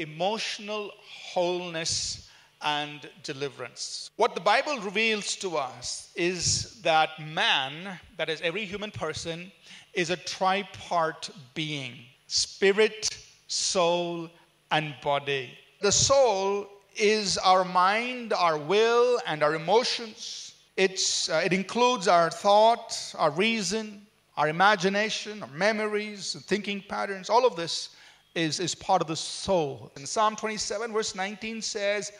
emotional wholeness and deliverance. What the Bible reveals to us is that man, that is every human person, is a tripart being: spirit, soul, and body. The soul is our mind, our will, and our emotions. It includes our thought, our reason, our imagination, our memories, thinking patterns. All of this is part of the soul. And Psalm 27 verse 19 says,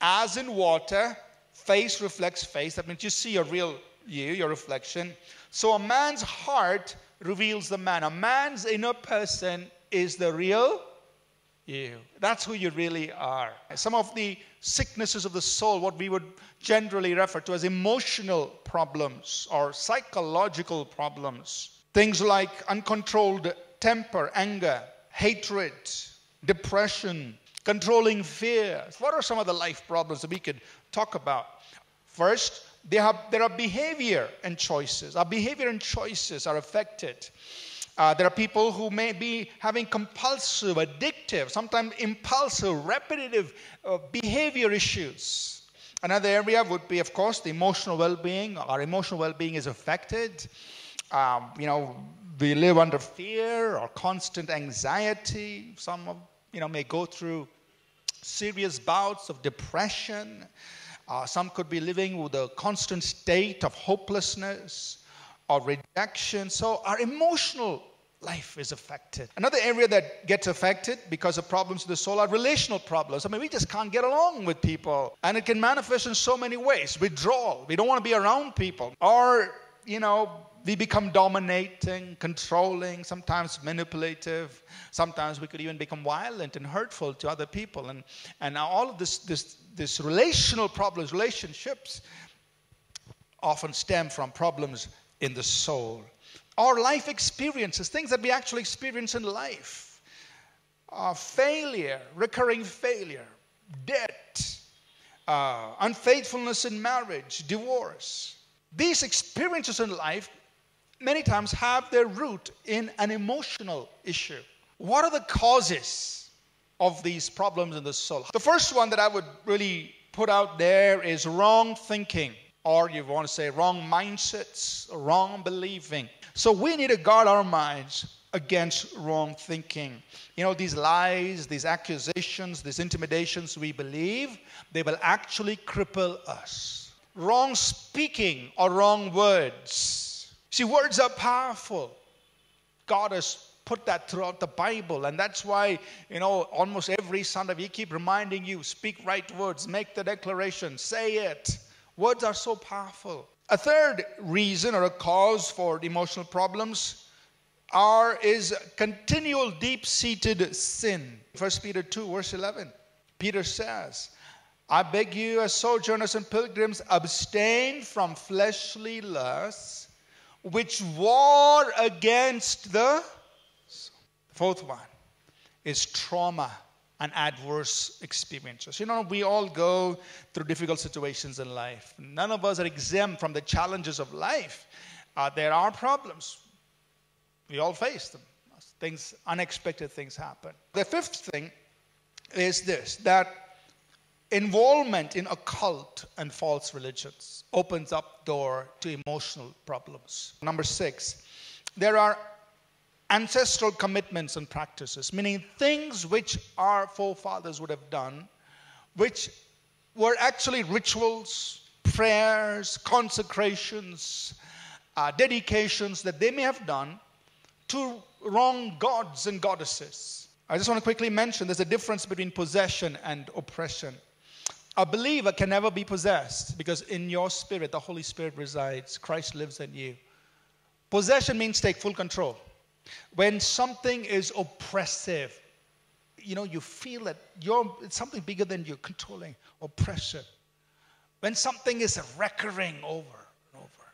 "As in water, face reflects face." That means you see your real you, your reflection. So a man's heart reveals the man. A man's inner person is the real you. That's who you really are. Some of the sicknesses of the soul, what we would generally refer to as emotional problems or psychological problems. Things like uncontrolled temper, anger, hatred, depression, controlling fear. What are some of the life problems that we could talk about? First, there are behavior and choices. Our behavior and choices are affected. There are people who may be having compulsive, addictive, sometimes impulsive, repetitive behavior issues. Another area would be, of course, the emotional well-being. Our emotional well-being is affected. We live under fear or constant anxiety. Some may go through serious bouts of depression. Some could be living with a constant state of hopelessness or rejection. So our emotional life is affected. Another area that gets affected because of problems of the soul are relational problems. We just can't get along with people. And it can manifest in so many ways. Withdrawal. We don't want to be around people. Or, we become dominating, controlling, sometimes manipulative. Sometimes we could even become violent and hurtful to other people. And now all of this relational problems, relationships, often stem from problems in the soul. Our life experiences, things that we actually experience in life. Failure, recurring failure, debt, unfaithfulness in marriage, divorce. These experiences in life many times have their root in an emotional issue. What are the causes of these problems in the soul? The first one that I would really put out there is wrong thinking, or you want to say wrong mindsets, wrong believing. So we need to guard our minds against wrong thinking. These lies, these accusations, these intimidations we believe, they will actually cripple us. Wrong speaking or wrong words. See, words are powerful. God has put that throughout the Bible. And that's why, almost every Sunday we keep reminding you, speak right words, make the declaration, say it. Words are so powerful. A third reason or a cause for emotional problems is continual deep-seated sin. 1 Peter 2, verse 11, Peter says, "I beg you as sojourners and pilgrims, abstain from fleshly lusts, which war against the soul." Fourth one is trauma and adverse experiences. We all go through difficult situations in life. None of us are exempt from the challenges of life. There are problems. We all face them. Unexpected things happen. The fifth thing is this, that involvement in occult and false religions opens up door to emotional problems. Number six, there are ancestral commitments and practices, meaning things which our forefathers would have done, which were actually rituals, prayers, consecrations, dedications that they may have done to wrong gods and goddesses. I just want to quickly mention there's a difference between possession and oppression. A believer can never be possessed because in your spirit, the Holy Spirit resides. Christ lives in you. Possession means take full control. When something is oppressive, you feel that it's something bigger than you, controlling, oppression. When something is recurring over and over.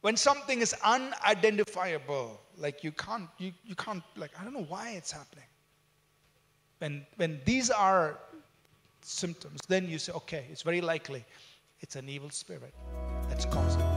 When something is unidentifiable, like you can't, like, I don't know why it's happening. When these are symptoms, then you say, okay, it's very likely it's an evil spirit that's causing it.